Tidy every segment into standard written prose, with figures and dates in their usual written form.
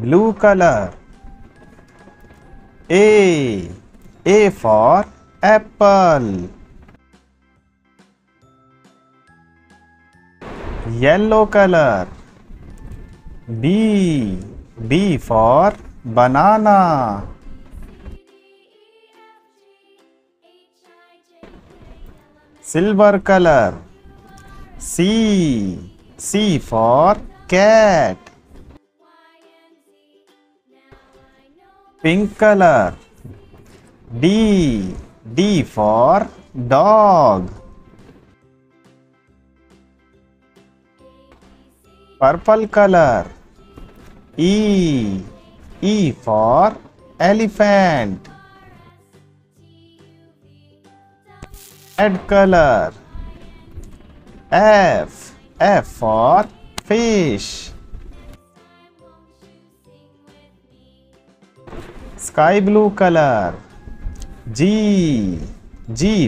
blue color. A for apple. Yellow color. B for banana. Silver color. C for cat. Pink color. D for dog. Purple color. E for elephant. Red color. F for fish. Sky blue color. G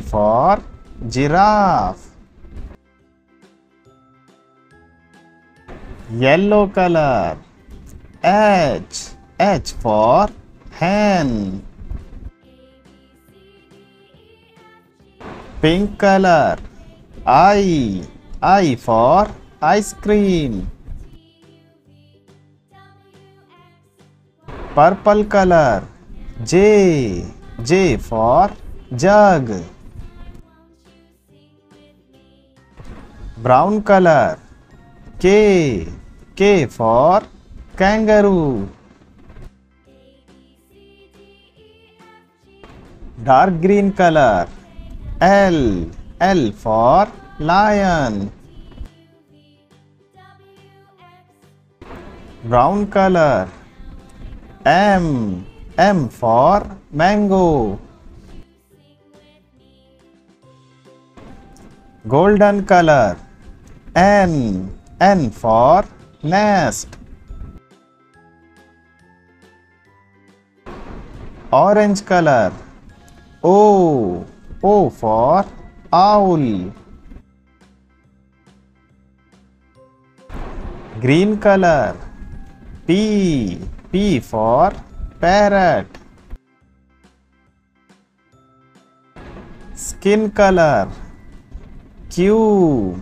for giraffe. Yellow color. H for hen. Pink color. I for ice cream. Purple color. J for jug. Brown color. K for kangaroo. Dark green color. L for lion. Brown color. M for mango. Golden color. N for nest. Orange color. O for owl. Green color. P for parrot. Skin color. Q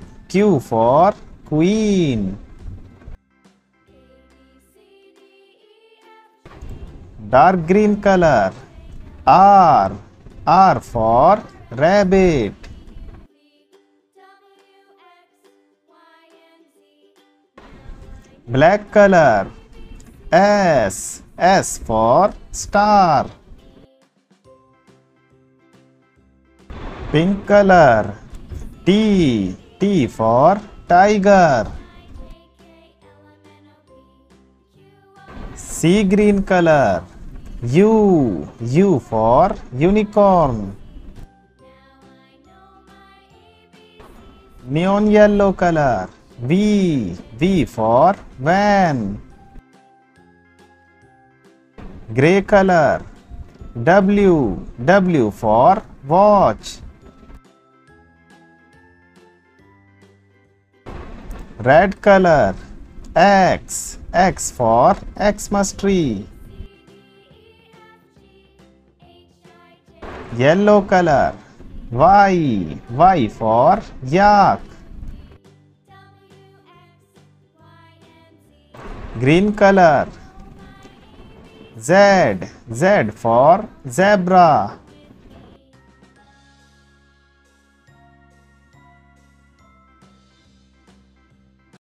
for queen. Dark green color. R for rabbit. Black color. S for star. Pink color. T for tiger. Sea green color. U for unicorn. Neon yellow color. V for van. Gray color. W for watch. Red color. X for Xmas tree. Yellow color. Y for yak. Green color. Z for zebra.